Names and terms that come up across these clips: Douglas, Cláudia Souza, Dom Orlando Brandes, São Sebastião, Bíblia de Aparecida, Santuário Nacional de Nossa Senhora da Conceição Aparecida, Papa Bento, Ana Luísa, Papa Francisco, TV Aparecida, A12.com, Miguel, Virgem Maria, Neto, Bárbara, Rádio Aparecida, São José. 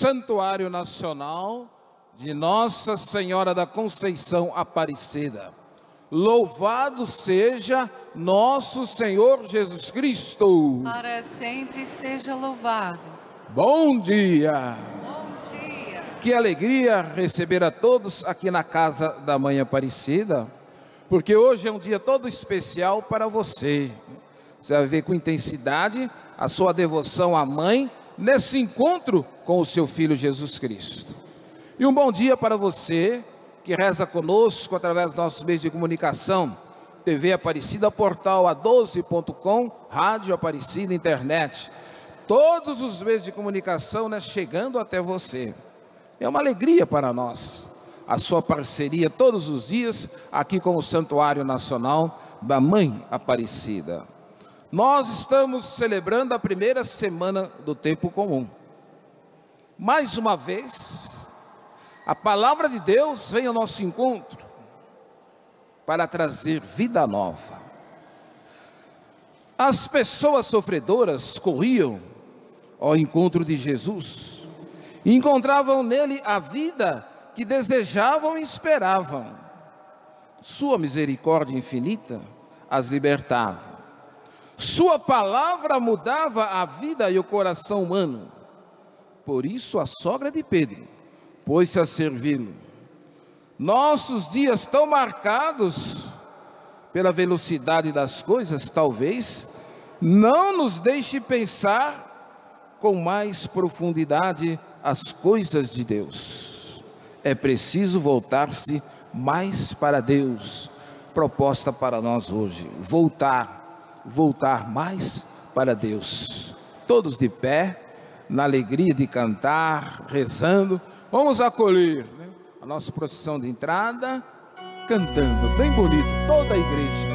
Santuário Nacional de Nossa Senhora da Conceição Aparecida. Louvado seja nosso Senhor Jesus Cristo. Para sempre seja louvado. Bom dia. Bom dia. Que alegria receber a todos aqui na Casa da Mãe Aparecida, porque hoje é um dia todo especial para você. Você vai ver com intensidade a sua devoção à Mãe nesse encontro com o seu Filho Jesus Cristo. E um bom dia para você que reza conosco através dos nossos meios de comunicação, TV Aparecida, portal A12.com, Rádio Aparecida, internet, todos os meios de comunicação, chegando até você. É uma alegria para nós, a sua parceria todos os dias, aqui com o Santuário Nacional da Mãe Aparecida. Nós estamos celebrando a primeira semana do tempo comum. Mais uma vez, a palavra de Deus vem ao nosso encontro para trazer vida nova. As pessoas sofredoras corriam ao encontro de Jesus e encontravam nele a vida que desejavam e esperavam. Sua misericórdia infinita as libertava. Sua palavra mudava a vida e o coração humano. Por isso a sogra de Pedro pôs-se a servi-lo. Nossos dias tão marcados pela velocidade das coisas, talvez não nos deixe pensar com mais profundidade as coisas de Deus. É preciso voltar-se mais para Deus. Proposta para nós hoje: voltar mais para Deus. Todos de pé, na alegria de cantar, rezando. Vamos acolher a nossa procissão de entrada, cantando bem bonito, toda a igreja.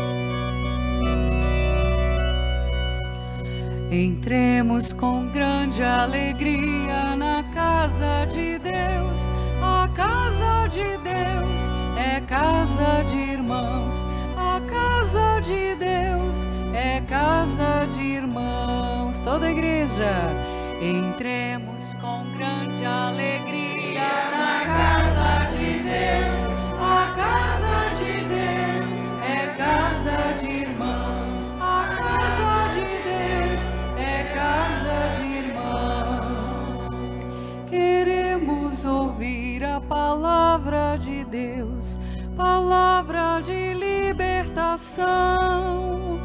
Entremos com grande alegria na casa de Deus. A casa de Deus é casa de irmãos. A casa de Deus é casa de irmãos. Toda a igreja. Entremos com grande alegria na casa de Deus. A casa de Deus é casa de irmãos. A casa de Deus é casa de irmãos. Queremos ouvir a palavra de Deus, palavra de libertação,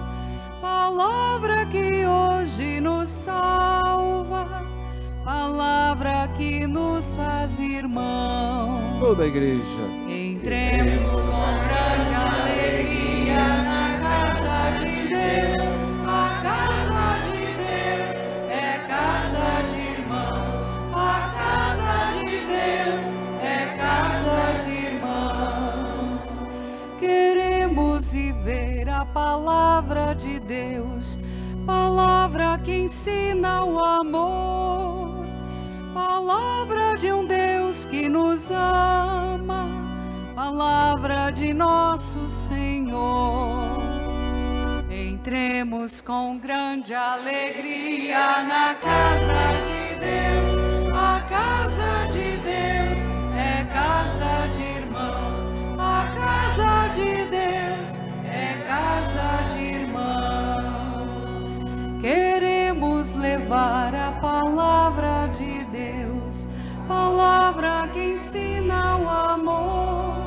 palavra que hoje nos salva, palavra que nos faz irmãos. Toda a igreja. Entremos com grande alegria na casa de Deus. A casa de Deus é casa de irmãos. A casa de Deus é casa de irmãos. Queremos ir ver a palavra de Deus, palavra que ensina o amor, palavra de um Deus que nos ama, palavra de nosso Senhor. Entremos com grande alegria na casa de Deus. A casa de Deus é casa de irmãos. A casa de Deus é casa de irmãos. Queremos levar a palavra de Deus, palavra que ensina o amor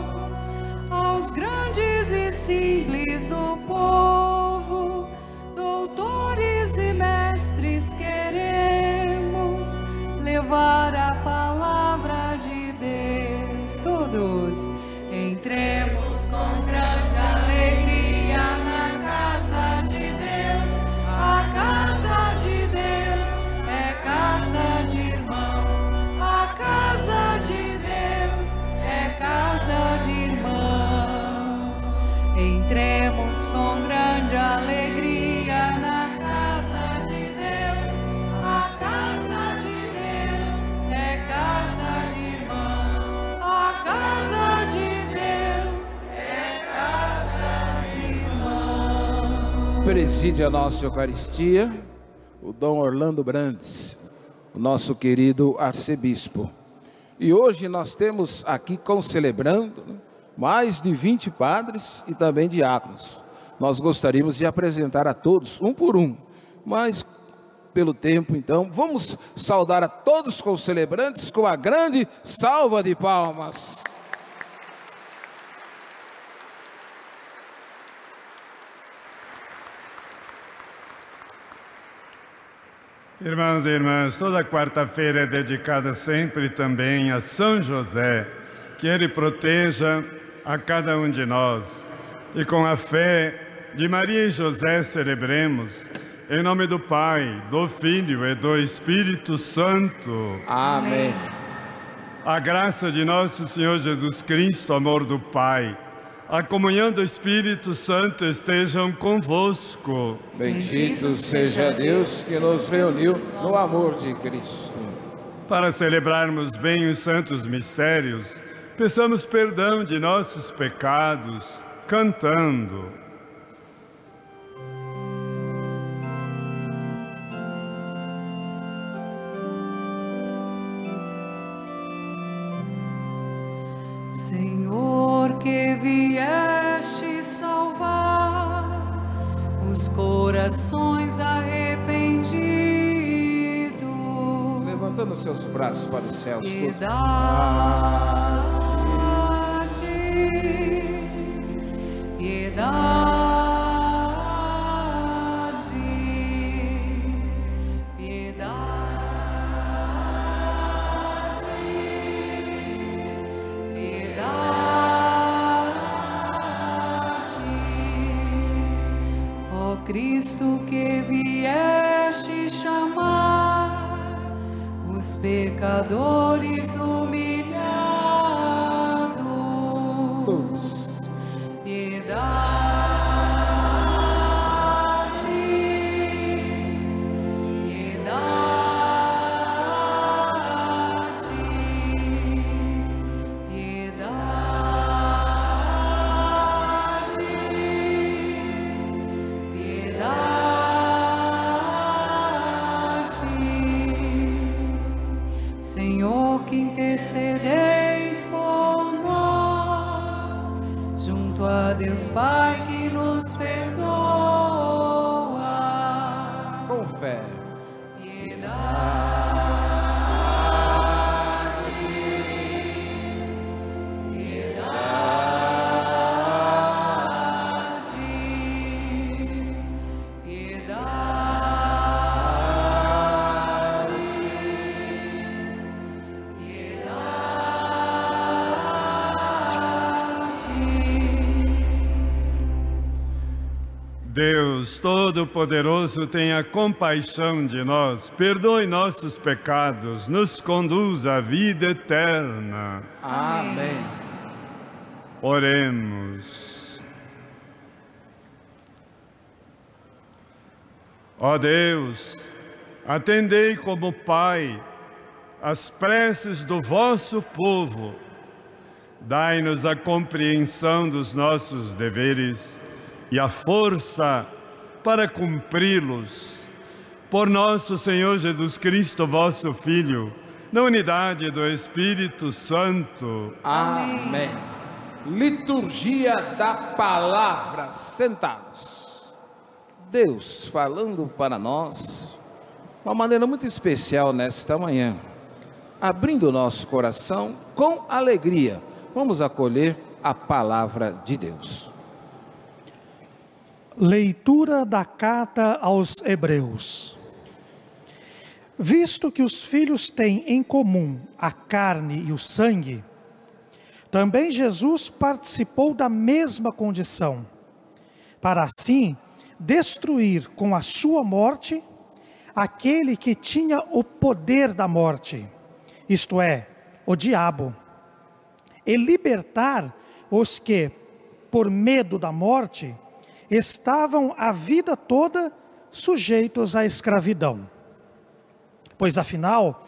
aos grandes e simples do povo. Doutores e mestres, queremos levar a palavra de Deus. Todos entremos com grande alegria na casa de Deus. A casa de Deus é casa de irmãos. A casa de Deus é casa de irmãos. Entremos com grande alegria na casa de Deus. A casa de Deus é casa de irmãos. A casa de Deus é casa de irmãos. Preside a nossa Eucaristia o Dom Orlando Brandes, o nosso querido arcebispo. E hoje nós temos aqui concelebrando mais de 20 padres e também diáconos. Nós gostaríamos de apresentar a todos, um por um, mas pelo tempo, então, vamos saudar a todos os concelebrantes com a grande salva de palmas. Irmãos e irmãs, toda quarta-feira é dedicada sempre também a São José, que ele proteja a cada um de nós. E com a fé de Maria e José celebremos, em nome do Pai, do Filho e do Espírito Santo. Amém. A graça de nosso Senhor Jesus Cristo, o amor do Pai, a comunhão do Espírito Santo estejam convosco. Bendito seja Deus que nos reuniu no amor de Cristo. Para celebrarmos bem os santos mistérios, peçamos perdão de nossos pecados, cantando. Senhor, que vieste salvar os corações arrependidos, levantando seus braços para os céus, piedade, Cristo, que vieste chamar os pecadores humilhados, todos. Intercedeis por nós, junto a Deus Pai que nos perdoa. Com fé. Deus Todo-Poderoso, tenha compaixão de nós, perdoe nossos pecados, nos conduza à vida eterna. Amém. Oremos. Ó Deus, atendei como Pai as preces do vosso povo, dai-nos a compreensão dos nossos deveres e a força para cumpri-los. Por nosso Senhor Jesus Cristo, vosso Filho, na unidade do Espírito Santo. Amém. Liturgia da Palavra. Sentados. Deus falando para nós, de uma maneira muito especial nesta manhã, abrindo o nosso coração com alegria. Vamos acolher a Palavra de Deus. Leitura da Carta aos Hebreus. Visto que os filhos têm em comum a carne e o sangue, também Jesus participou da mesma condição, para assim destruir com a sua morte aquele que tinha o poder da morte, isto é, o diabo, e libertar os que, por medo da morte, estavam a vida toda sujeitos à escravidão. Pois afinal,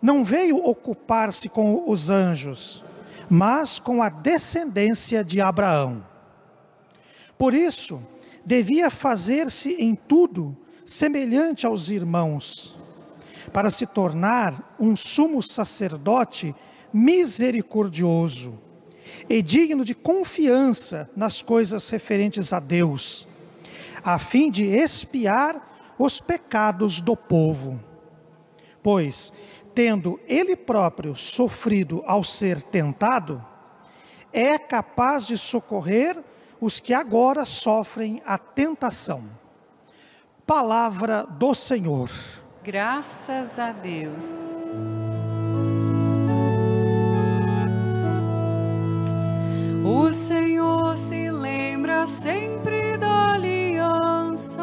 não veio ocupar-se com os anjos, mas com a descendência de Abraão. Por isso, devia fazer-se em tudo semelhante aos irmãos, para se tornar um sumo sacerdote misericordioso e digno de confiança nas coisas referentes a Deus, a fim de expiar os pecados do povo. Pois, tendo ele próprio sofrido ao ser tentado, é capaz de socorrer os que agora sofrem a tentação. Palavra do Senhor. Graças a Deus. O Senhor se lembra sempre da aliança.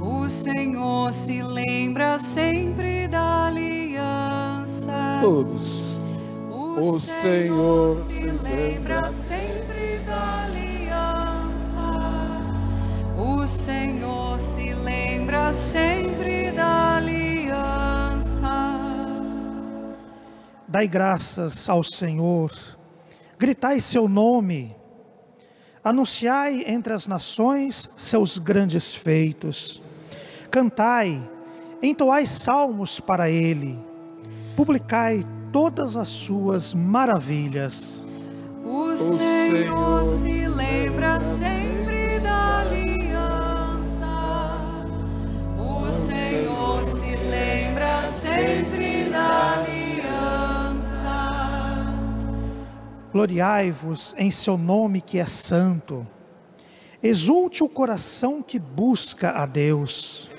O Senhor se lembra sempre da aliança. Todos. O Senhor se lembra sempre da aliança. O Senhor se lembra sempre da aliança. Dai graças ao Senhor, gritai seu nome, anunciai entre as nações seus grandes feitos, cantai, entoai salmos para ele, publicai todas as suas maravilhas. O Senhor se lembra sempre da aliança. O Senhor se lembra sempre da aliança. Gloriai-vos em seu nome que é santo. Exulte o coração que busca a Deus.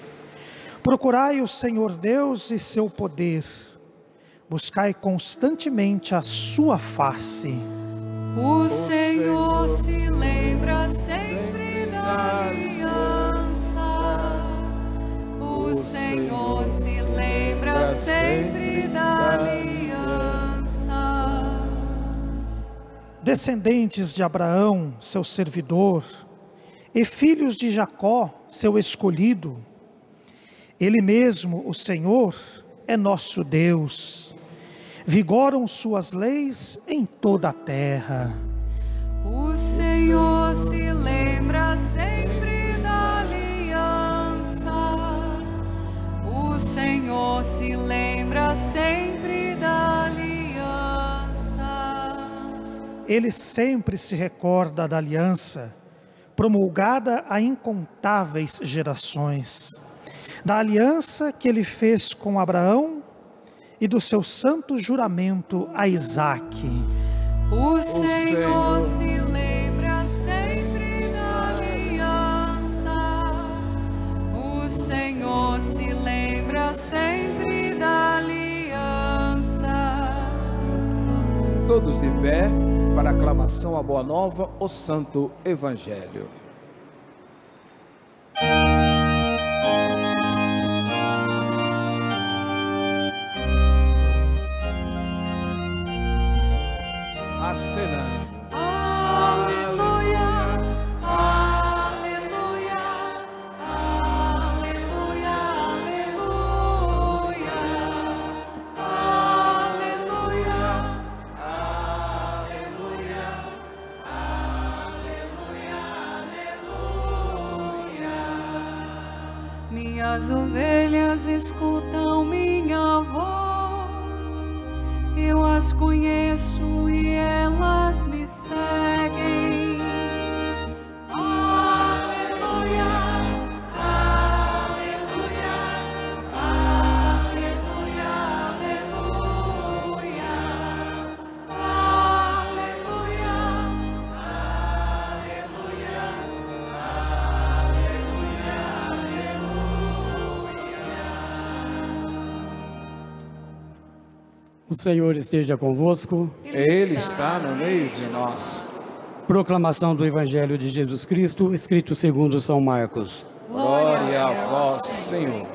Procurai o Senhor Deus e seu poder. Buscai constantemente a sua face. O Senhor se lembra sempre da aliança. O Senhor se lembra sempre da aliança. Descendentes de Abraão, seu servidor, e filhos de Jacó, seu escolhido, ele mesmo, o Senhor, é nosso Deus. Vigoram suas leis em toda a terra. O Senhor se lembra sempre da aliança. O Senhor se lembra sempre da aliança. Ele sempre se recorda da aliança, promulgada a incontáveis gerações, da aliança que ele fez com Abraão e do seu santo juramento a Isaque. O Senhor se lembra sempre da aliança. O Senhor se lembra sempre da aliança. Todos de pé para a aclamação à boa nova, o Santo Evangelho. Minhas ovelhas escutam minha voz, eu as conheço e elas me seguem. Aleluia, aleluia, aleluia, aleluia, aleluia, aleluia, aleluia, aleluia. O Senhor esteja convosco. Ele está no meio de nós. Proclamação do Evangelho de Jesus Cristo, escrito segundo São Marcos. Glória a vós, Senhor.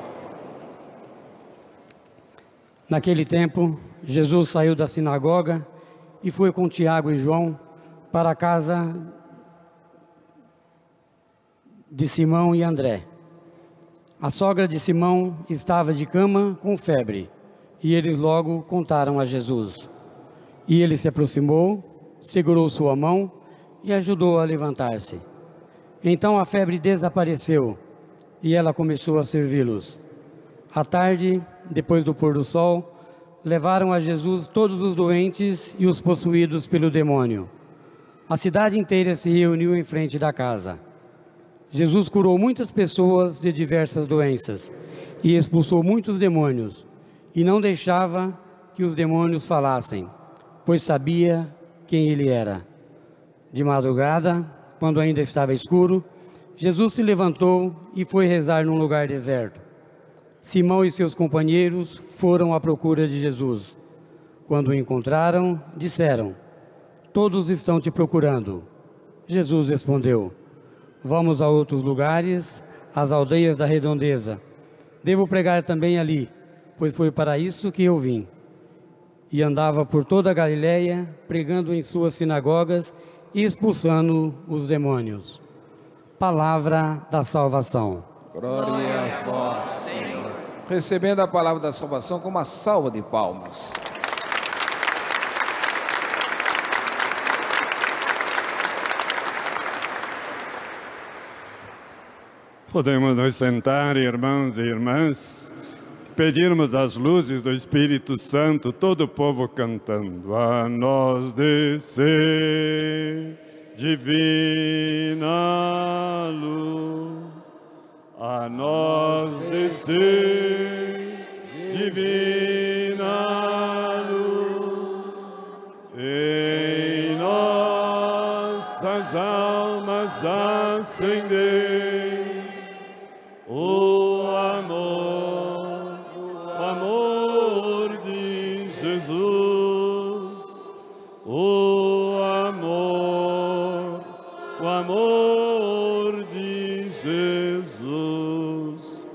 Naquele tempo, Jesus saiu da sinagoga e foi com Tiago e João para a casa de Simão e André. A sogra de Simão estava de cama com febre, e eles logo contaram a Jesus. E ele se aproximou, segurou sua mão e ajudou a levantar-se. Então a febre desapareceu e ela começou a servi-los. À tarde, depois do pôr do sol, levaram a Jesus todos os doentes e os possuídos pelo demônio. A cidade inteira se reuniu em frente da casa. Jesus curou muitas pessoas de diversas doenças e expulsou muitos demônios, e não deixava que os demônios falassem, pois sabia quem ele era. De madrugada, quando ainda estava escuro, Jesus se levantou e foi rezar num lugar deserto. Simão e seus companheiros foram à procura de Jesus. Quando o encontraram, disseram: "Todos estão te procurando." Jesus respondeu: "Vamos a outros lugares, às aldeias da redondeza. Devo pregar também ali, pois foi para isso que eu vim." E andava por toda a Galiléia, pregando em suas sinagogas e expulsando os demônios. Palavra da salvação. Glória a vós, Senhor. Recebendo a palavra da salvação com uma salva de palmas. Podemos nos sentar, irmãos e irmãs, pedirmos as luzes do Espírito Santo, todo o povo cantando: a nós descer, divina luz. A nós descer, divina luz. Em nossas almas acender o amor. O amor de Jesus.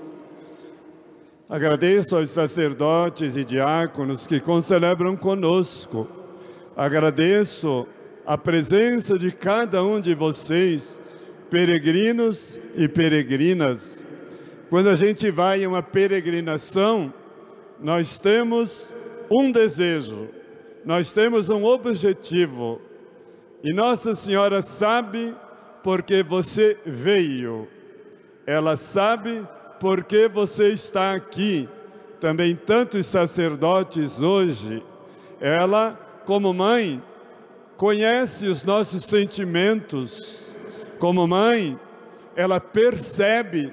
Agradeço aos sacerdotes e diáconos que concelebram conosco. Agradeço a presença de cada um de vocês, peregrinos e peregrinas. Quando a gente vai em uma peregrinação, nós temos um desejo, nós temos um objetivo. E Nossa Senhora sabe porque você veio. Ela sabe porque você está aqui. Também tantos sacerdotes hoje. Ela, como mãe, conhece os nossos sentimentos. Como mãe, ela percebe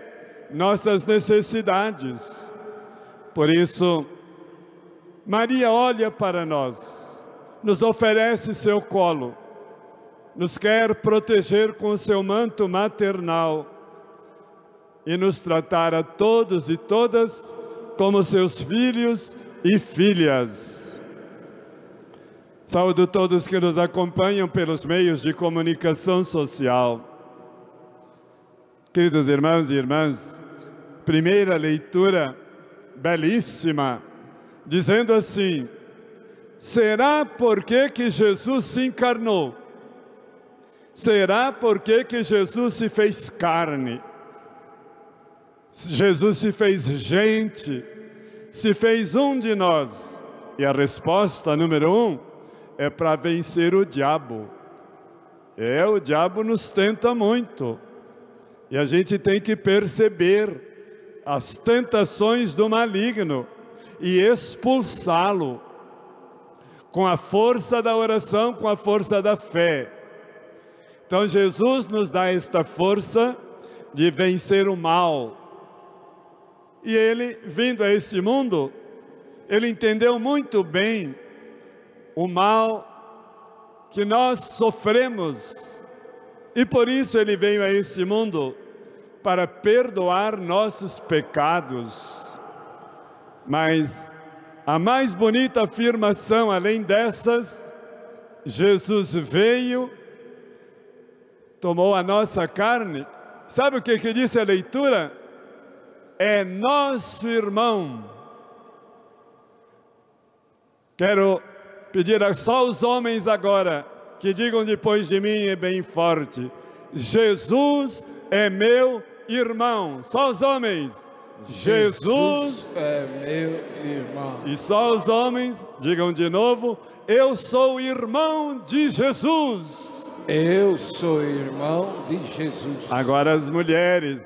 nossas necessidades. Por isso, Maria olha para nós, nos oferece seu colo, nos quer proteger com o seu manto maternal e nos tratar a todos e todas como seus filhos e filhas. Saúdo todos que nos acompanham pelos meios de comunicação social. Queridos irmãos e irmãs, primeira leitura belíssima, dizendo assim: será porque que Jesus se encarnou? Será porque que Jesus se fez carne? Jesus se fez gente, se fez um de nós. E a resposta número 1 é para vencer o diabo. O diabo nos tenta muito. E a gente tem que perceber as tentações do maligno e expulsá-lo com a força da oração, com a força da fé. Então Jesus nos dá esta força de vencer o mal. E ele, vindo a esse mundo, ele entendeu muito bem o mal que nós sofremos. E por isso ele veio a esse mundo, para perdoar nossos pecados. Mas a mais bonita afirmação, além dessas, Jesus veio, tomou a nossa carne. Sabe o que que disse a leitura? É nosso irmão. Quero pedir só aos homens agora que digam depois de mim e bem forte: Jesus é meu irmão. Só os homens. Jesus é meu irmão. E só os homens, digam de novo: eu sou irmão de Jesus. Eu sou irmão de Jesus. Agora as mulheres: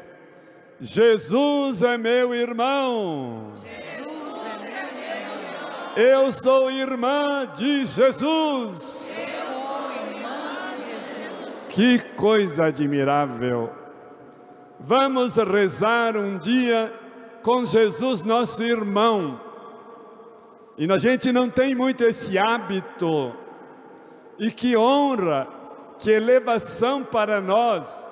Jesus é meu irmão. Jesus é meu irmão. Eu sou irmã de Jesus. Eu sou irmã de Jesus. Que coisa admirável! Vamos rezar um dia com Jesus, nosso irmão. E a gente não tem muito esse hábito. E que honra, que elevação para nós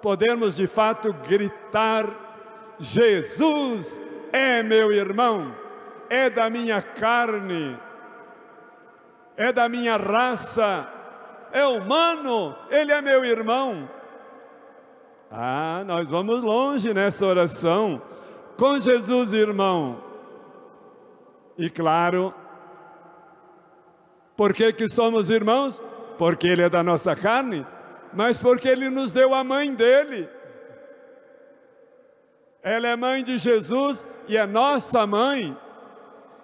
podermos de fato gritar: Jesus é meu irmão, é da minha carne, é da minha raça, é humano, ele é meu irmão. Ah, nós vamos longe nessa oração com Jesus, irmão. E claro, por que que somos irmãos? Porque ele é da nossa carne, mas porque ele nos deu a mãe dele. Ela é mãe de Jesus e é nossa mãe.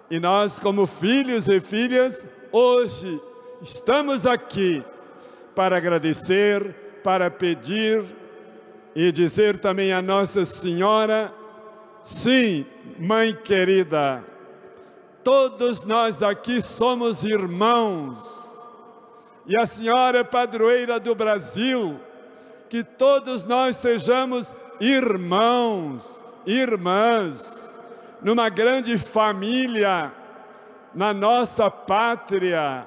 E nós, como filhos e filhas, hoje estamos aqui para agradecer, para pedir e dizer também a Nossa Senhora: sim, mãe querida, todos nós aqui somos irmãos, e a senhora é padroeira do Brasil. Que todos nós sejamos irmãos, irmãs, numa grande família, na nossa pátria.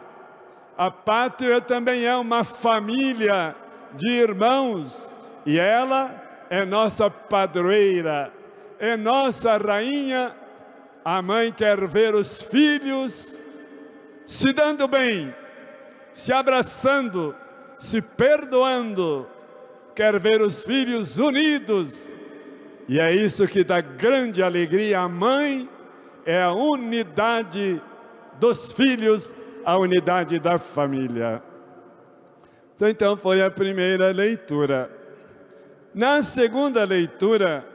A pátria também é uma família de irmãos, e ela é nossa padroeira, é nossa rainha. A mãe quer ver os filhos se dando bem, se abraçando, se perdoando. Quer ver os filhos unidos. E é isso que dá grande alegria à mãe, é a unidade dos filhos, a unidade da família. Então foi a primeira leitura. Na segunda leitura,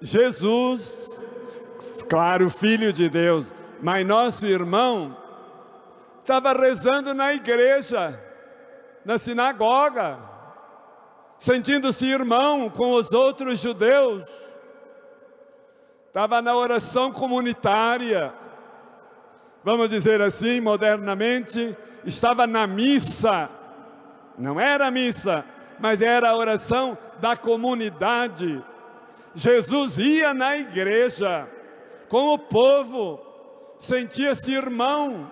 Jesus, claro, Filho de Deus, mas nosso irmão, estava rezando na igreja, na sinagoga, sentindo-se irmão com os outros judeus. Estava na oração comunitária, vamos dizer assim, modernamente, estava na missa. Não era missa, mas era a oração da comunidade. Jesus ia na igreja com o povo, sentia-se irmão.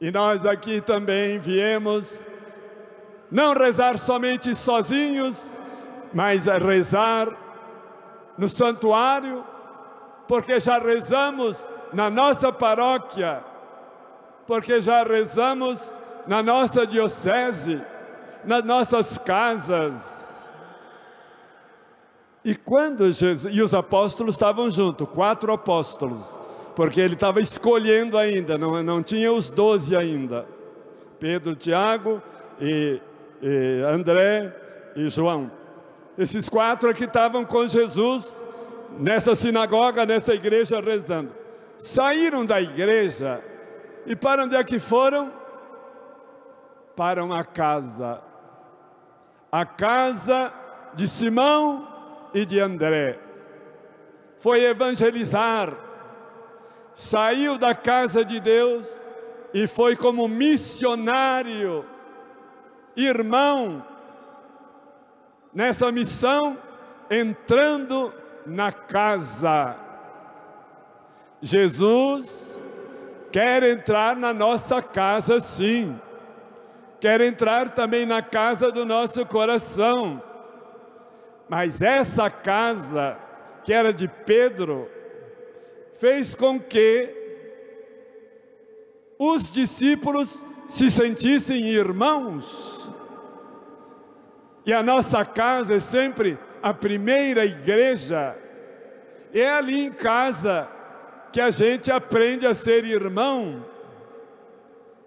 E nós aqui também viemos não rezar somente sozinhos, mas a rezar no santuário, porque já rezamos na nossa paróquia, porque já rezamos na nossa diocese, nas nossas casas. E quando Jesus e os apóstolos estavam juntos, 4 apóstolos, porque ele estava escolhendo ainda, não tinha os 12 ainda, Pedro, Tiago e André e João. Esses 4 aqui estavam com Jesus nessa sinagoga, nessa igreja, rezando. Saíram da igreja e para onde é que foram? Para uma casa, a casa de Simão e de André. Foi evangelizar, saiu da casa de Deus e foi como missionário, irmão, nessa missão, entrando na casa. Jesus quer entrar na nossa casa, sim, quer entrar também na casa do nosso coração. Mas essa casa, que era de Pedro, fez com que os discípulos se sentissem irmãos. E a nossa casa é sempre a primeira igreja. É ali em casa que a gente aprende a ser irmão.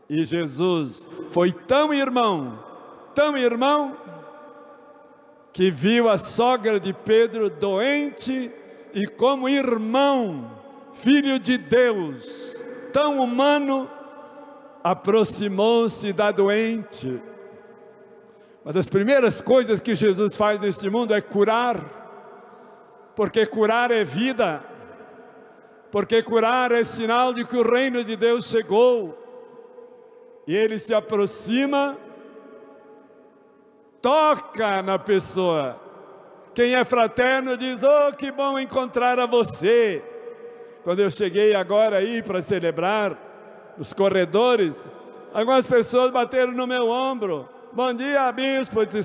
E Jesus foi tão irmão, que viu a sogra de Pedro doente e como irmão, filho de Deus, tão humano, aproximou-se da doente. Uma das primeiras coisas que Jesus faz neste mundo é curar, porque curar é vida, porque curar é sinal de que o reino de Deus chegou. E ele se aproxima, toca na pessoa. Quem é fraterno diz: oh, que bom encontrar a você. Quando eu cheguei agora aí para celebrar, nos corredores, algumas pessoas bateram no meu ombro: bom dia, bispo, etc.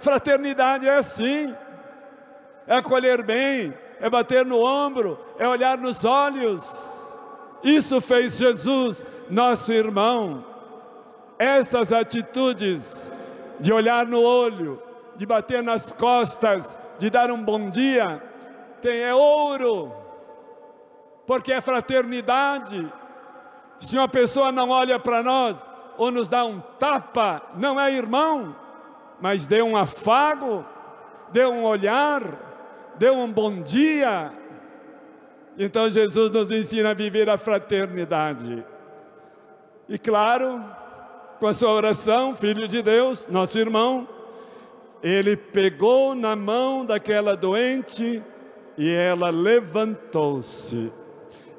Fraternidade é assim, é acolher bem, é bater no ombro, é olhar nos olhos. Isso fez Jesus, nosso irmão. Essas atitudes de olhar no olho, de bater nas costas, de dar um bom dia, é ouro, porque é fraternidade. Se uma pessoa não olha para nós, ou nos dá um tapa, não é irmão, mas deu um afago, deu um olhar, deu um bom dia. Então Jesus nos ensina a viver a fraternidade. E claro, com a sua oração, Filho de Deus, nosso irmão, ele pegou na mão daquela doente e ela levantou-se.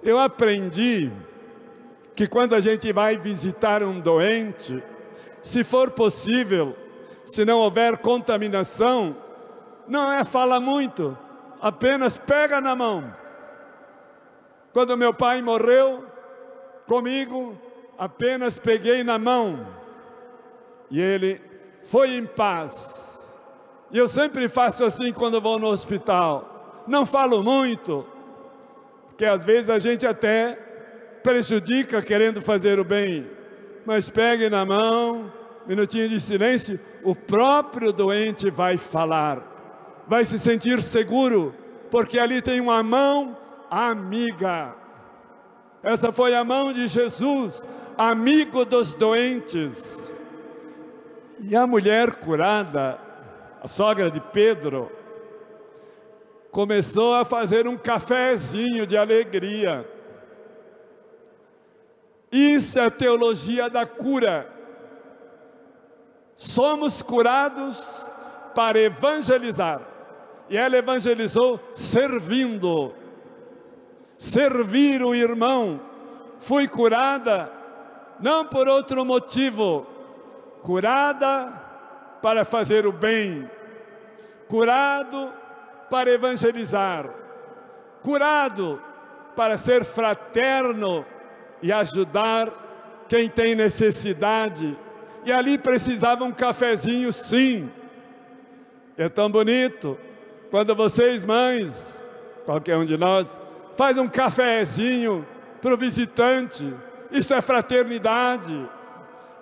Eu aprendi que quando a gente vai visitar um doente, se for possível, se não houver contaminação, não é fala muito, apenas pega na mão. Quando meu pai morreu, comigo, apenas peguei na mão e ele foi em paz. E eu sempre faço assim quando vou no hospital, não falo muito, porque às vezes a gente até prejudica querendo fazer o bem, mas pegue na mão, minutinho de silêncio, o próprio doente vai falar, vai se sentir seguro, porque ali tem uma mão amiga. Essa foi a mão de Jesus, amigo dos doentes. E a mulher curada, a sogra de Pedro, começou a fazer um cafezinho de alegria. Isso é a teologia da cura. Somos curados para evangelizar. E ela evangelizou servindo. Servir o irmão. Fui curada, não por outro motivo. Curada para fazer o bem. Curado para evangelizar. Curado para ser fraterno e ajudar quem tem necessidade. E ali precisava um cafezinho, sim. É tão bonito quando vocês, mães, qualquer um de nós, faz um cafezinho para o visitante. Isso é fraternidade.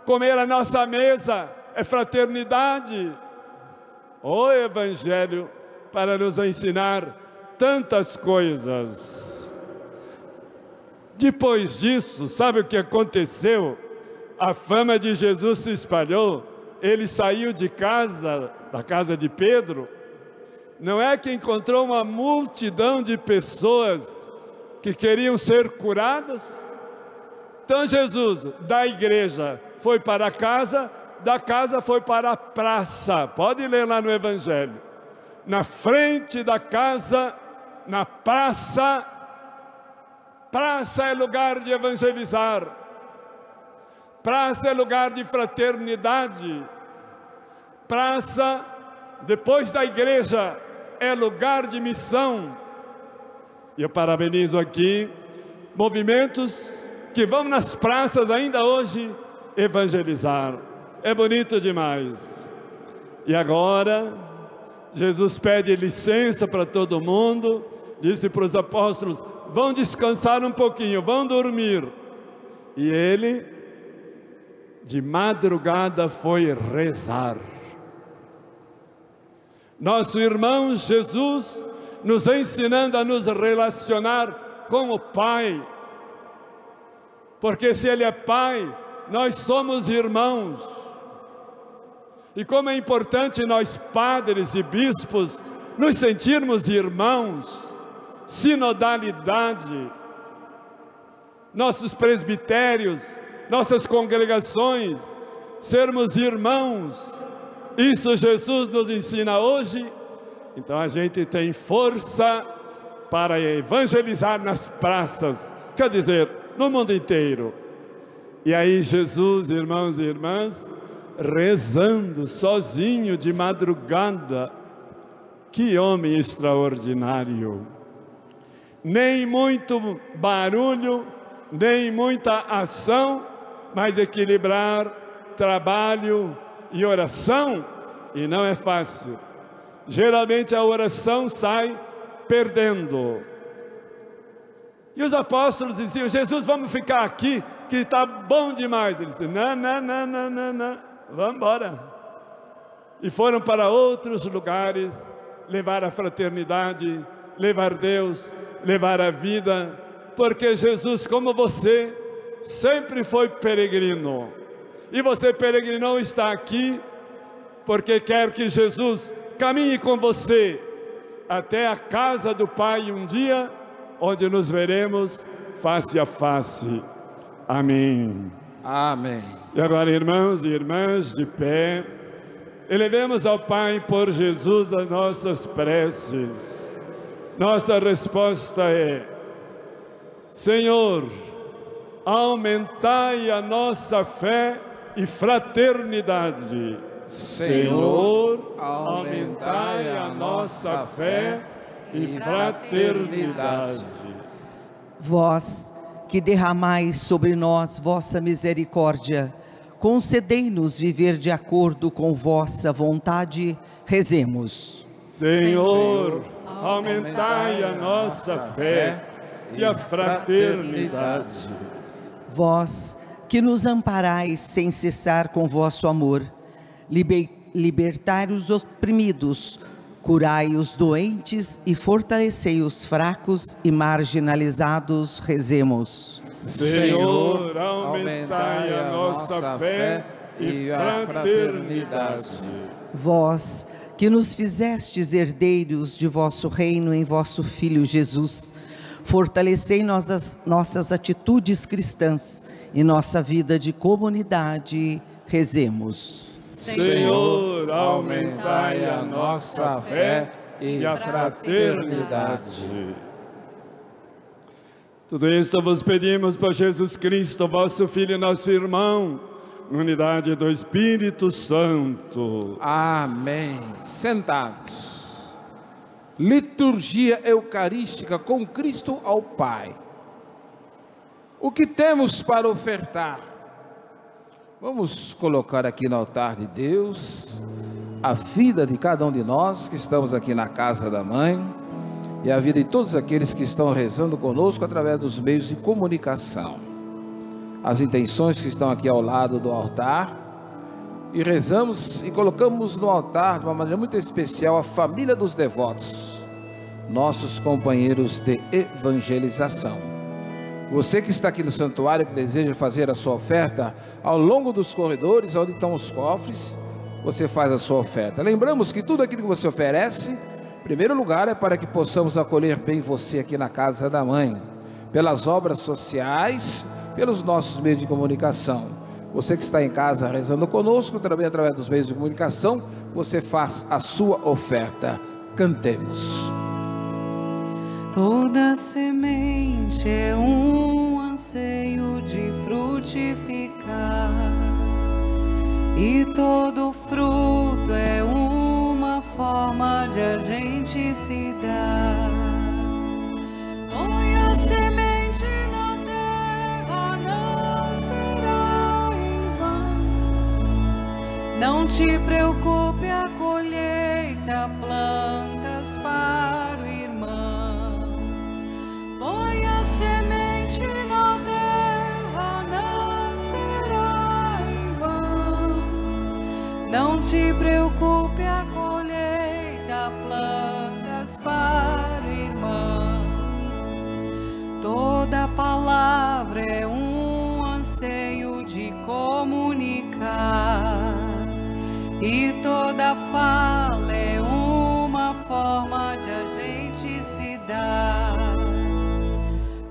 Comer à nossa mesa é fraternidade. O Evangelho para nos ensinar tantas coisas. Depois disso, sabe o que aconteceu? A fama de Jesus se espalhou. Ele saiu de casa, da casa de Pedro. Não é que encontrou uma multidão de pessoas que queriam ser curadas? Então Jesus, da igreja, foi para a casa, da casa foi para a praça. Pode ler lá no Evangelho. Na frente da casa, na praça. Praça é lugar de evangelizar. Praça é lugar de fraternidade. Praça, depois da igreja, é lugar de missão. E eu parabenizo aqui movimentos que vão nas praças ainda hoje evangelizar. É bonito demais. E agora, Jesus pede licença para todo mundo. Disse para os apóstolos: vão descansar um pouquinho, vão dormir. E ele, de madrugada, foi rezar. Nosso irmão Jesus nos ensinando a nos relacionar com o Pai. Porque se Ele é Pai, nós somos irmãos. E como é importante nós, padres e bispos, nos sentirmos irmãos. Sinodalidade. Nossos presbitérios, nossas congregações, sermos irmãos, Isso Jesus nos ensina hoje. Então a gente tem força para evangelizar nas praças, quer dizer, no mundo inteiro. E aí Jesus, irmãos e irmãs, rezando sozinho de madrugada. Que homem extraordinário! Nem muito barulho, nem muita ação, mas equilibrar trabalho e oração, e não é fácil. Geralmente a oração sai perdendo. E os apóstolos diziam: Jesus, vamos ficar aqui, que está bom demais. Ele disse: não, não, não, não, não, não, vamos embora. E foram para outros lugares, levar a fraternidade, levar Deus, levar a vida, porque Jesus, como você, sempre foi peregrino. E você peregrinou, está aqui, porque quer que Jesus caminhe com você até a casa do Pai um dia, onde nos veremos face a face. Amém. Amém. E agora, irmãos e irmãs, de pé, elevemos ao Pai por Jesus as nossas preces. Nossa resposta é: Senhor, aumentai a nossa fé e fraternidade. Senhor, aumentai a nossa fé e fraternidade. Vós que derramais sobre nós vossa misericórdia, concedei-nos viver de acordo com vossa vontade. Rezemos. Senhor, aumentai a nossa fé e a fraternidade. Vós que nos amparais sem cessar com vosso amor, libertai os oprimidos, curai os doentes e fortalecei os fracos e marginalizados. Rezemos. Senhor, aumentai a nossa fé e a fraternidade. Vós, que nos fizestes herdeiros de vosso reino em vosso Filho Jesus, fortalecei nossas atitudes cristãs e nossa vida de comunidade. Rezemos. Senhor, aumentai a nossa fé e a fraternidade. Tudo isso vos pedimos por Jesus Cristo, vosso Filho e nosso irmão, na unidade do Espírito Santo. Amém. Sentados. Liturgia eucarística com Cristo ao Pai. O que temos para ofertar? Vamos colocar aqui no altar de Deus a vida de cada um de nós que estamos aqui na casa da mãe e a vida de todos aqueles que estão rezando conosco através dos meios de comunicação. As intenções que estão aqui ao lado do altar, e rezamos e colocamos no altar de uma maneira muito especial a família dos devotos, nossos companheiros de evangelização. Você que está aqui no santuário, que deseja fazer a sua oferta, ao longo dos corredores, onde estão os cofres, você faz a sua oferta. Lembramos que tudo aquilo que você oferece, em primeiro lugar, é para que possamos acolher bem você aqui na casa da mãe, pelas obras sociais, pelos nossos meios de comunicação. Você que está em casa rezando conosco, também através dos meios de comunicação, você faz a sua oferta. Cantemos. Toda semente é um anseio de frutificar, e todo fruto é uma forma de a gente se dar. Põe a semente na terra, não será em vão. Não te preocupe, a colheita, plantas para o irmão. Põe a semente na terra, não será em vão. Não te preocupe, a colheita, plantas para o irmão. Toda palavra é um anseio de comunicar, e toda fala é uma forma de a gente se dar.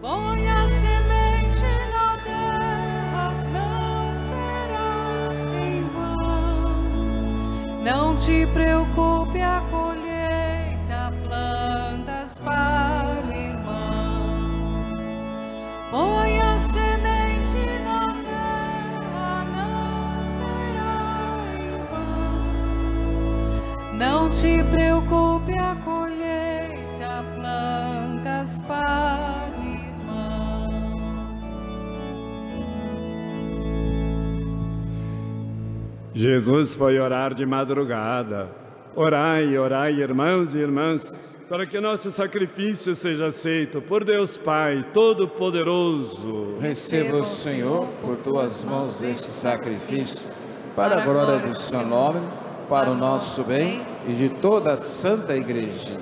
Põe a semente na terra, não será em vão. Não te preocupe, a colheita, plantas para o irmão. Põe a semente na terra, não será em vão. Não te preocupe, a colheita, plantas para o irmão. Jesus foi orar de madrugada. Orai, orai, irmãos e irmãs, para que nosso sacrifício seja aceito por Deus Pai Todo-Poderoso. Receba, o Senhor, por tuas mãos este sacrifício, para a glória do seu nome, para o nosso bem e de toda a Santa Igreja.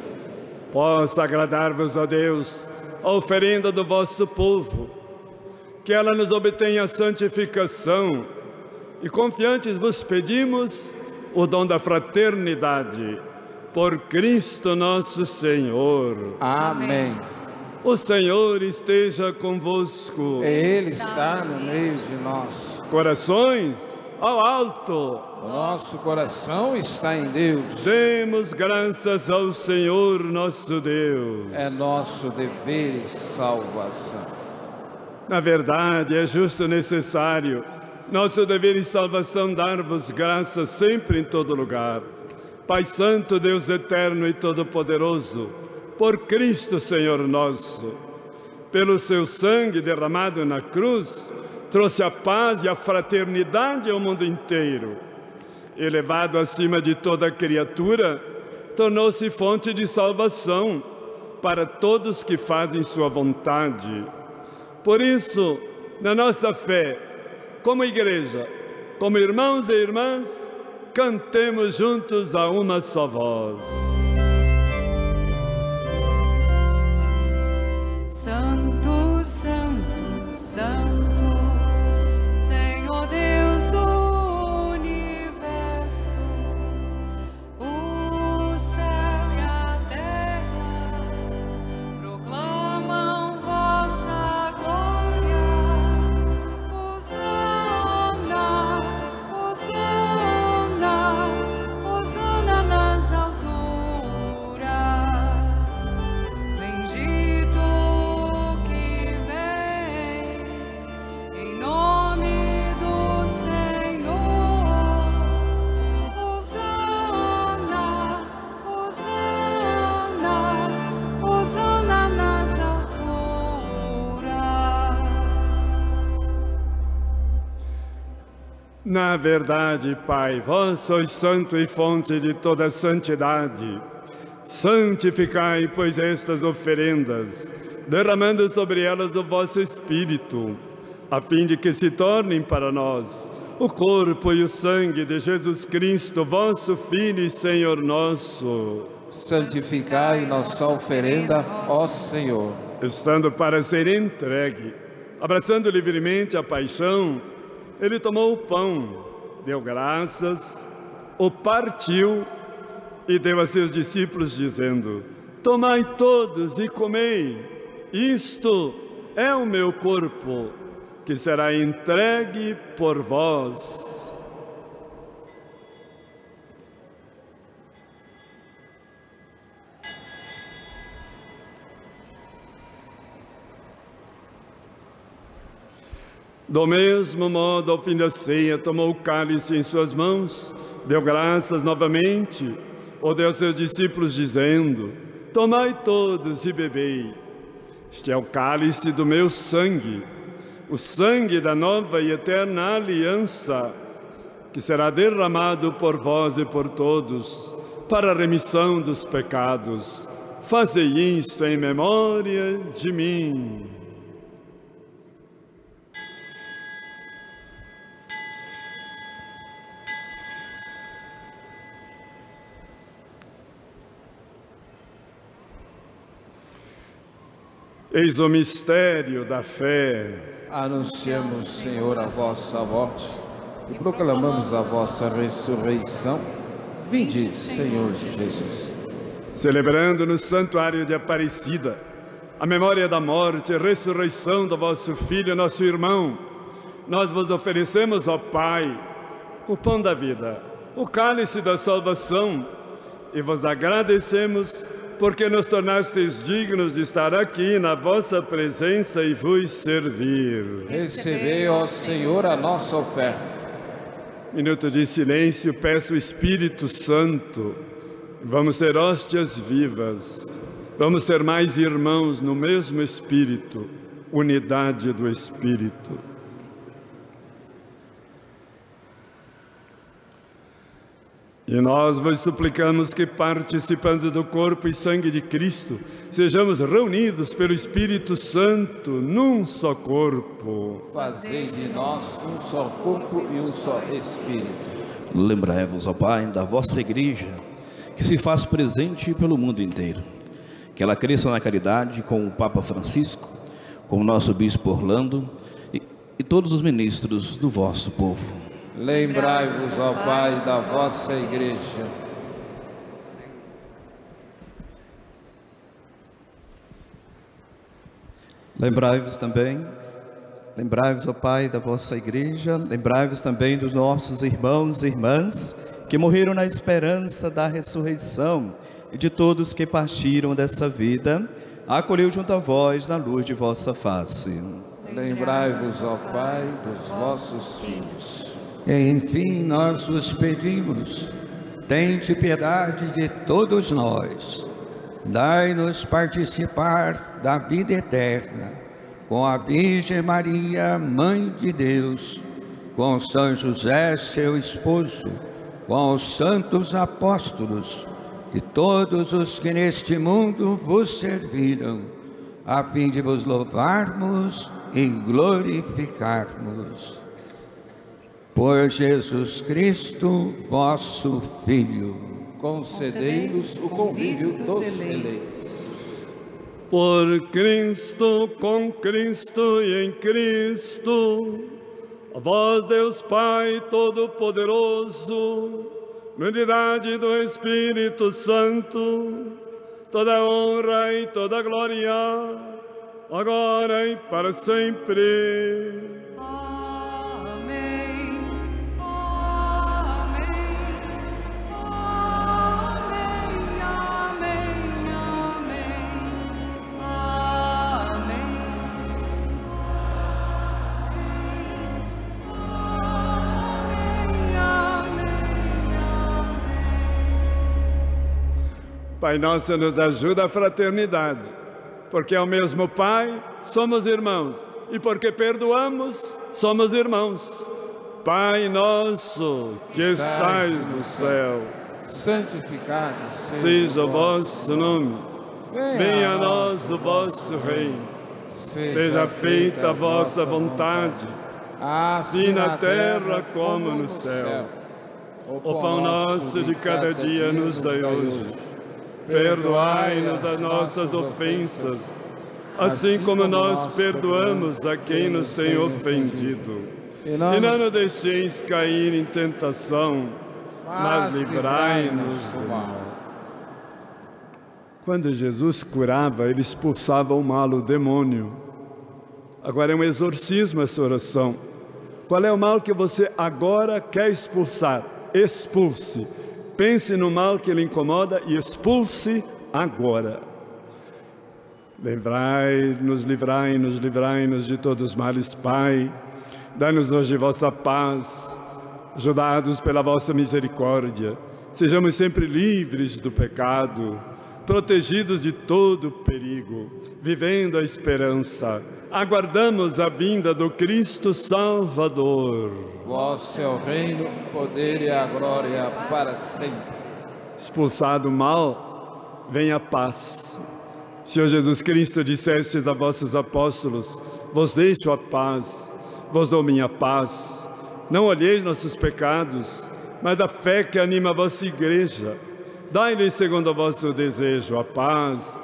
Possa agradar-vos a Deus, a oferenda do vosso povo, que ela nos obtenha santificação, e confiantes vos pedimos o dom da fraternidade, por Cristo nosso Senhor. Amém. O Senhor esteja convosco. Ele está no meio de nós. Corações ao alto. O nosso coração está em Deus. Demos graças ao Senhor nosso Deus. É nosso dever e salvação. Na verdade, é justo e necessário, nosso dever e salvação, dar-vos graças sempre em todo lugar. Pai Santo, Deus Eterno e Todo-Poderoso, por Cristo Senhor nosso, pelo seu sangue derramado na cruz, trouxe a paz e a fraternidade ao mundo inteiro. Elevado acima de toda criatura, tornou-se fonte de salvação para todos que fazem sua vontade. Por isso, na nossa fé, como igreja, como irmãos e irmãs, cantemos juntos a uma só voz. Santo, santo, santo, Senhor Deus do universo, o céu e a terra proclamam vossa Na verdade, Pai, vós sois santo e fonte de toda santidade. Santificai, pois, estas oferendas, derramando sobre elas o vosso Espírito, a fim de que se tornem para nós o corpo e o sangue de Jesus Cristo, vosso Filho e Senhor nosso. Santificai nossa oferenda, ó Senhor. Estando para ser entregue, abraçando livremente a paixão, Ele tomou o pão, deu graças, o partiu e deu a seus discípulos, dizendo: tomai todos e comei, isto é o meu corpo, que será entregue por vós. Do mesmo modo, ao fim da ceia, tomou o cálice em suas mãos, deu graças novamente, o deu aos seus discípulos, dizendo: tomai todos e bebei. Este é o cálice do meu sangue, o sangue da nova e eterna aliança, que será derramado por vós e por todos, para a remissão dos pecados. Fazei isto em memória de mim. Eis o mistério da fé. Anunciamos, Senhor, a vossa morte e proclamamos a vossa ressurreição. Vinde, Senhor Jesus. Celebrando no Santuário de Aparecida a memória da morte e ressurreição do vosso Filho, nosso irmão, nós vos oferecemos, ó Pai, o pão da vida, o cálice da salvação, e vos agradecemos porque nos tornastes dignos de estar aqui na vossa presença e vos servir. Recebei, ó Senhor, a nossa oferta. Minuto de silêncio, peço o Espírito Santo. Vamos ser hóstias vivas. Vamos ser mais irmãos no mesmo Espírito. Unidade do Espírito. E nós vos suplicamos que, participando do corpo e sangue de Cristo, sejamos reunidos pelo Espírito Santo num só corpo. Fazei de nós um só corpo e um só Espírito. Lembrai-vos, ó Pai, da vossa Igreja, que se faz presente pelo mundo inteiro. Que ela cresça na caridade com o Papa Francisco, com o nosso Bispo Orlando e todos os ministros do vosso povo. Lembrai-vos, ó Pai, da vossa Igreja. Lembrai-vos também, ó Pai, da vossa Igreja. Lembrai-vos também dos nossos irmãos e irmãs que morreram na esperança da ressurreição e de todos que partiram dessa vida, acolheu junto a vós na luz de vossa face. Lembrai-vos, ó Pai, dos vossos filhos. E, enfim, nós vos pedimos, tende piedade de todos nós. Dai-nos participar da vida eterna, com a Virgem Maria, Mãe de Deus, com São José, seu esposo, com os santos apóstolos e todos os que neste mundo vos serviram, a fim de vos louvarmos e glorificarmos. Por Jesus Cristo, vosso Filho, concedei-nos o convívio dos eleitos. Por Cristo, com Cristo e em Cristo, a vós, Deus Pai Todo-Poderoso, na unidade do Espírito Santo, toda honra e toda glória, agora e para sempre. Amém. Amém. Amém. Amém. Amém. Amém. Amém. Pai nosso, nos ajuda a fraternidade, porque ao mesmo Pai somos irmãos, e porque perdoamos, somos irmãos. Pai nosso, que estais no céu, santificado seja o vosso nome, venha a nós o vosso reino, seja feita a vossa vontade, assim na terra como no céu. O pão nosso de cada dia nos dai hoje. Perdoai-nos as nossas ofensas, assim como nós perdoamos a quem nos tem ofendido. E não nos deixeis cair em tentação, mas livrai-nos do mal. Quando Jesus curava, ele expulsava o mal, o demônio. Agora é um exorcismo essa oração. Qual é o mal que você agora quer expulsar? Expulse. Pense no mal que lhe incomoda e expulse agora. Livrai-nos, livrai-nos, livrai-nos de todos os males, Pai. Dai-nos hoje vossa paz, ajudados pela vossa misericórdia. Sejamos sempre livres do pecado, protegidos de todo perigo, vivendo a esperança. Aguardamos a vinda do Cristo Salvador. Vosso é o reino, o poder e a glória para sempre. Expulsado o mal, vem a paz. Senhor Jesus Cristo, dissestes a vossos apóstolos: vos deixo a paz, vos dou minha paz. Não olheis nossos pecados, mas a fé que anima a vossa Igreja. Dai-lhe, segundo o vosso desejo, a paz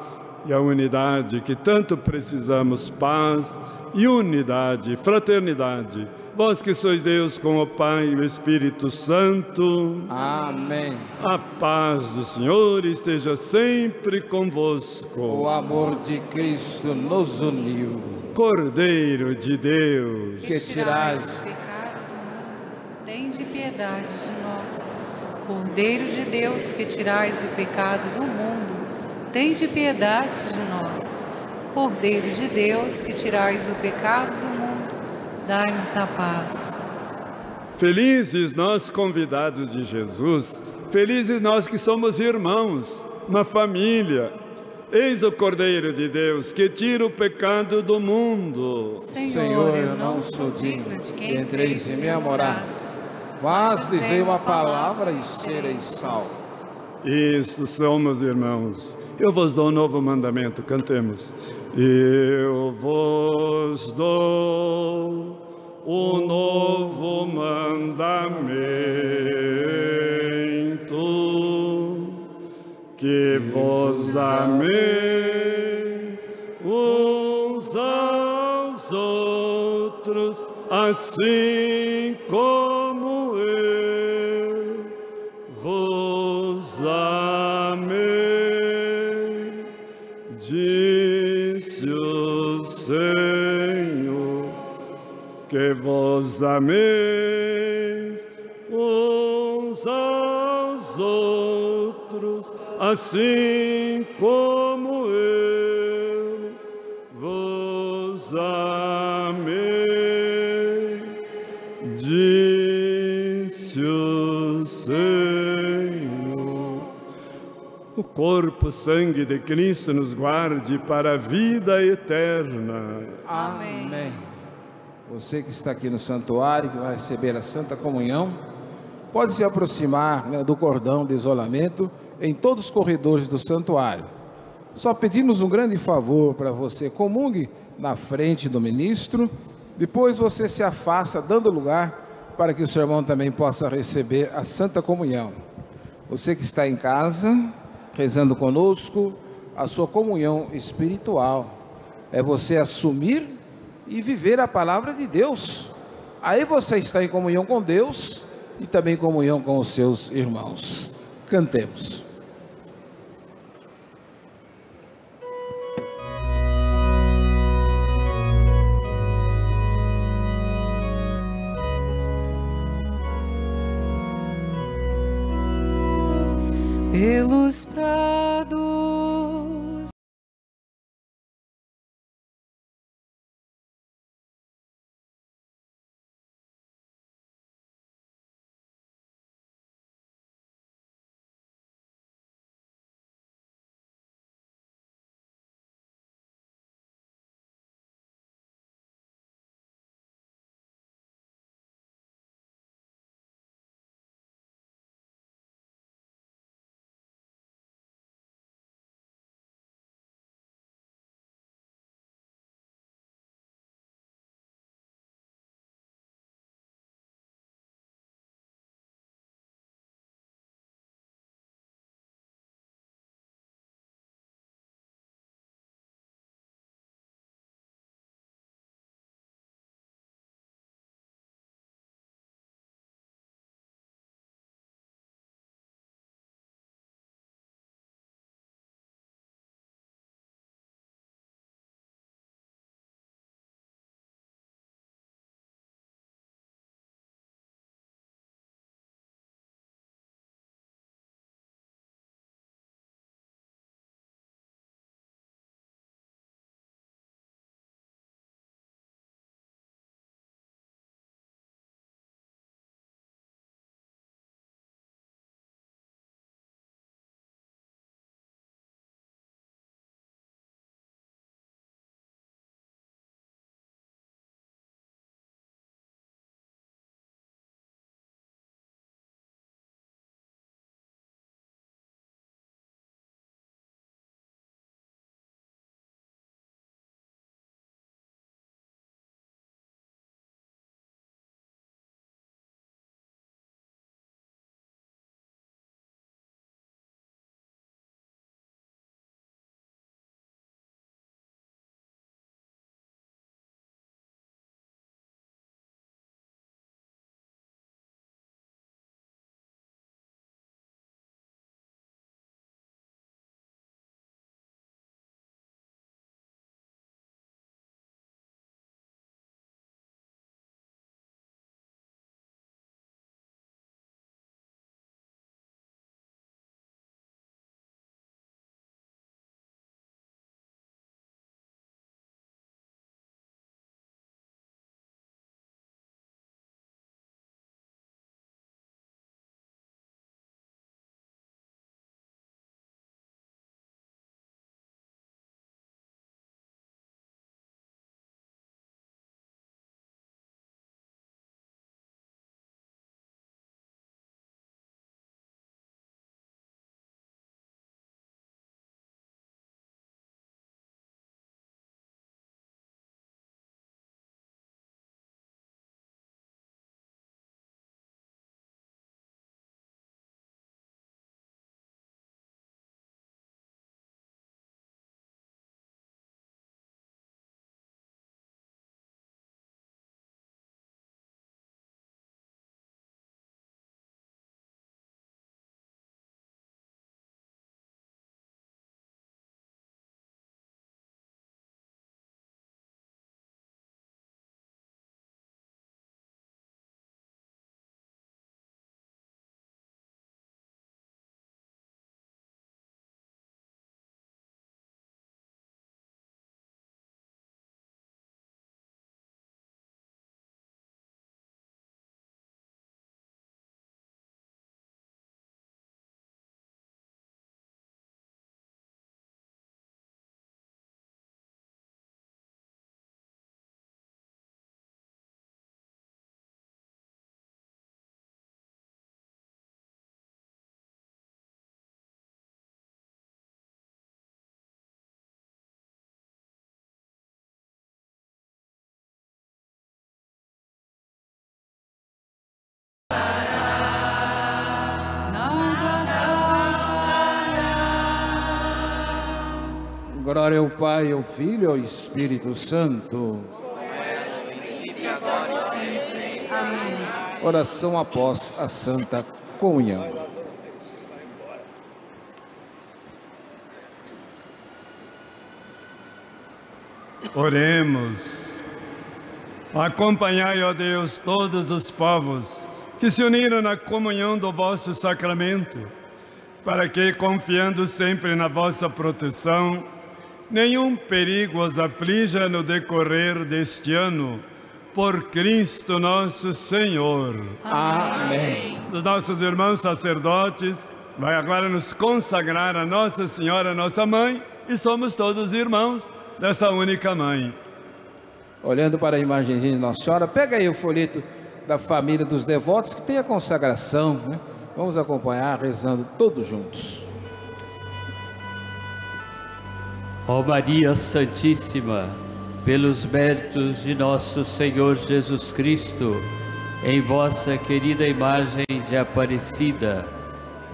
e a unidade que tanto precisamos. Paz e unidade, fraternidade. Vós que sois Deus com o Pai e o Espírito Santo. Amém. A paz do Senhor esteja sempre convosco. O amor de Cristo nos uniu. Cordeiro de Deus, que tirais o pecado do mundo, tende piedade de nós. Cordeiro de Deus, que tirais o pecado do mundo, tende piedade de nós. Cordeiro de Deus, que tirais o pecado do mundo, dai-nos a paz. Felizes nós, convidados de Jesus, felizes nós que somos irmãos, uma família. Eis o Cordeiro de Deus, que tira o pecado do mundo. Senhor, eu não sou digno de que entreis em minha morada, mas dizei uma palavra e sereis salvos. Isso somos, irmãos. Eu vos dou um novo mandamento, cantemos. Eu vos dou um novo mandamento, que vos ameis uns aos outros, assim como eu vos amei, disse o Senhor, que vos ameis uns aos outros, assim como eu vos amei, disse o Senhor. O corpo e sangue de Cristo nos guarde para a vida eterna. Amém. Você que está aqui no santuário, que vai receber a Santa Comunhão, pode se aproximar, né, do cordão de isolamento em todos os corredores do santuário. Só pedimos um grande favor para você: comungue na frente do ministro, depois você se afasta, dando lugar para que o seu irmão também possa receber a Santa Comunhão. Você que está em casa, rezando conosco, a sua comunhão espiritual é você assumir e viver a palavra de Deus. Aí você está em comunhão com Deus e também em comunhão com os seus irmãos. Cantemos. Pelos prados Glória ao Pai, ao Filho e ao Espírito Santo. Amém. Oração após a Santa Comunhão. Oremos. Acompanhai, ó Deus, todos os povos que se uniram na comunhão do vosso sacramento, para que, confiando sempre na vossa proteção, nenhum perigo os aflija no decorrer deste ano, por Cristo nosso Senhor. Amém. Dos nossos irmãos sacerdotes, vai agora nos consagrar a Nossa Senhora, nossa Mãe, e somos todos irmãos dessa única Mãe. Olhando para a imagenzinha de Nossa Senhora, pega aí o folheto da família dos devotos que tem a consagração, né? Vamos acompanhar rezando todos juntos. Ó Maria Santíssima, pelos méritos de nosso Senhor Jesus Cristo, em vossa querida imagem de Aparecida,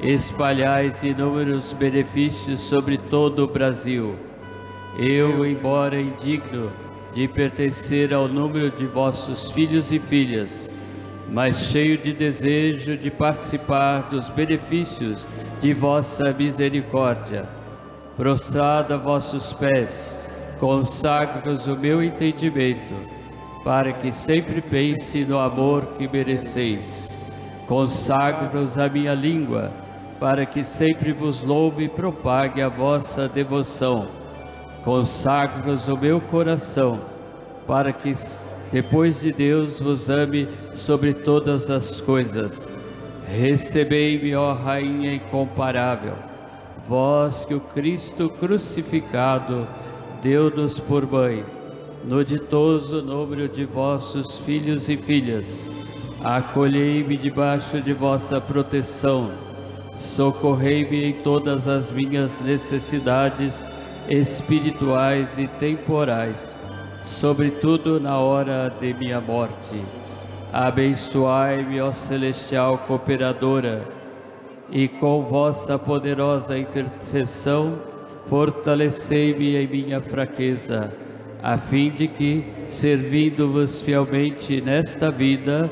espalhais inúmeros benefícios sobre todo o Brasil. Eu, embora indigno de pertencer ao número de vossos filhos e filhas, mas cheio de desejo de participar dos benefícios de vossa misericórdia, prostrado a vossos pés, consagro-vos o meu entendimento, para que sempre pense no amor que mereceis. Consagro-vos a minha língua, para que sempre vos louve e propague a vossa devoção. Consagro-vos o meu coração, para que depois de Deus vos ame sobre todas as coisas. Recebei-me, ó Rainha incomparável, vós que o Cristo crucificado deu-nos por mãe, no ditoso número de vossos filhos e filhas. Acolhei-me debaixo de vossa proteção, socorrei-me em todas as minhas necessidades espirituais e temporais, sobretudo na hora de minha morte. Abençoai-me, ó celestial cooperadora, e com vossa poderosa intercessão, fortalecei-me em minha fraqueza, a fim de que, servindo-vos fielmente nesta vida,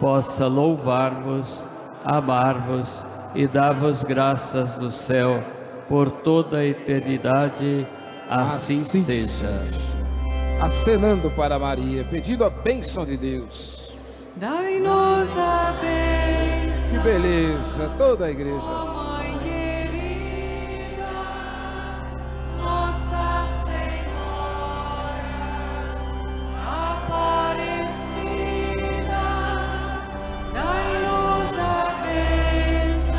possa louvar-vos, amar-vos e dar-vos graças no céu por toda a eternidade. Assim seja. Acenando para Maria, pedindo a bênção de Deus. Dai-nos a bênção. Que beleza, toda a igreja. Ó Mãe querida, Nossa Senhora Aparecida, dai-nos a bênção.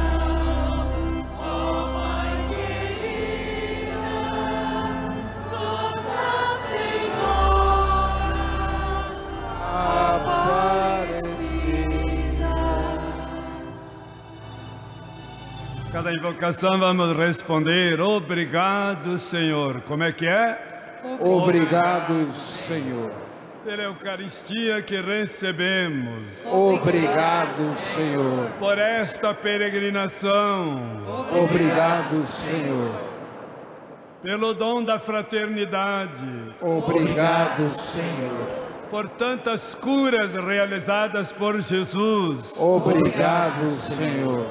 Ó Mãe querida, Nossa Senhora Aparecida. Cada invocação vamos responder: obrigado, Senhor. Como é que é? Obrigado, Senhor. Pela Eucaristia que recebemos. Obrigado, Senhor. Por esta peregrinação. Obrigado, Senhor. Pelo dom da fraternidade. Obrigado, Senhor. Por tantas curas realizadas por Jesus. Obrigado, Senhor.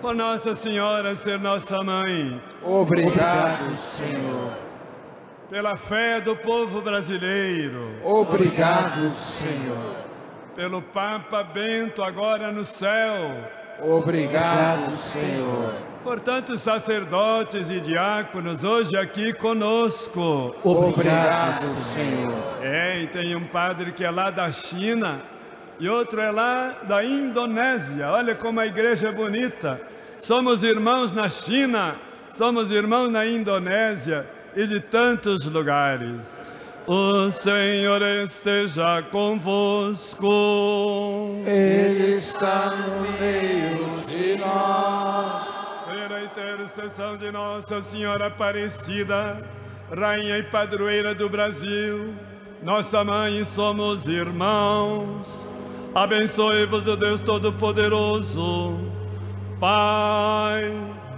Por Nossa Senhora ser nossa Mãe. Obrigado, Senhor. Pela fé do povo brasileiro. Obrigado, Senhor. Pelo Papa Bento agora no céu. Obrigado, Senhor. Por tantos sacerdotes e diáconos hoje aqui conosco. Obrigado, Senhor. É, e tem um padre que é lá da China e outro é lá da Indonésia. Olha como a igreja é bonita. Somos irmãos na China, somos irmãos na Indonésia e de tantos lugares. O Senhor esteja convosco. Ele está no meio de nós. Pela intercessão de Nossa Senhora Aparecida, Rainha e Padroeira do Brasil, nossa Mãe, somos irmãos. Abençoe-vos o Deus Todo-Poderoso, Pai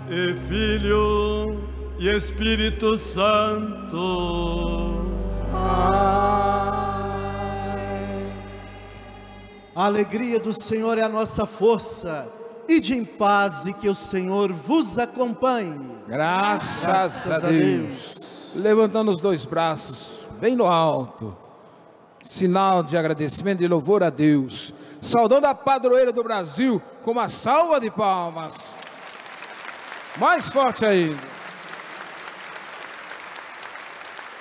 e Filho e Espírito Santo. Amém. A alegria do Senhor é a nossa força. Ide em paz e que o Senhor vos acompanhe. Graças a Deus. Levantando os dois braços bem no alto, sinal de agradecimento e louvor a Deus, saudando a padroeira do Brasil com uma salva de palmas. Mais forte ainda.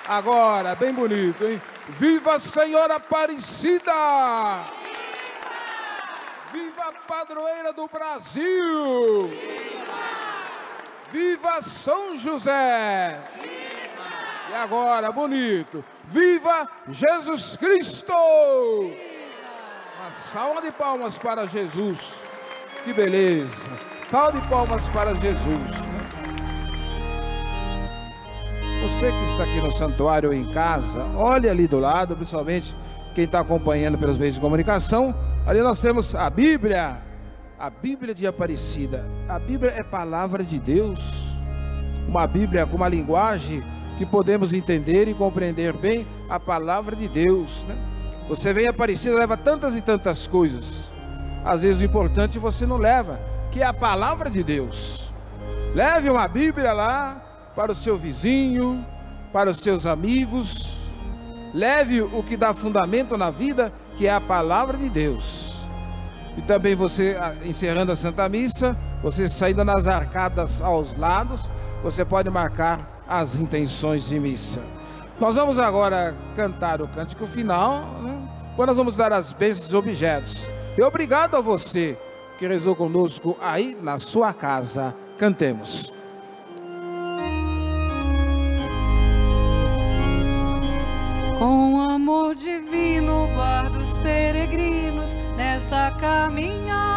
Agora, bem bonito, hein? Viva a Senhora Aparecida! Viva! Viva a padroeira do Brasil! Viva! Viva São José! Viva! E agora, bonito, viva Jesus Cristo! Viva! Uma salva de palmas para Jesus. Que beleza! Salve de palmas para Jesus. Você que está aqui no santuário ou em casa, olhe ali do lado, principalmente quem está acompanhando pelos meios de comunicação. Ali nós temos a Bíblia de Aparecida. A Bíblia é palavra de Deus. Uma Bíblia com uma linguagem que podemos entender e compreender bem a palavra de Deus, né? Você vem Aparecida, leva tantas e tantas coisas. Às vezes o importante você não leva, que é a palavra de Deus. Leve uma Bíblia lá para o seu vizinho, para os seus amigos. Leve o que dá fundamento na vida, que é a palavra de Deus. E também você, encerrando a Santa Missa, você saindo nas arcadas aos lados, você pode marcar as intenções de missa. Nós vamos agora cantar o cântico final, né? Quando nós vamos dar as bênçãos dos objetos. E obrigado a você que rezou conosco aí na sua casa. Cantemos. Com amor divino, guarda os peregrinos nesta caminhada.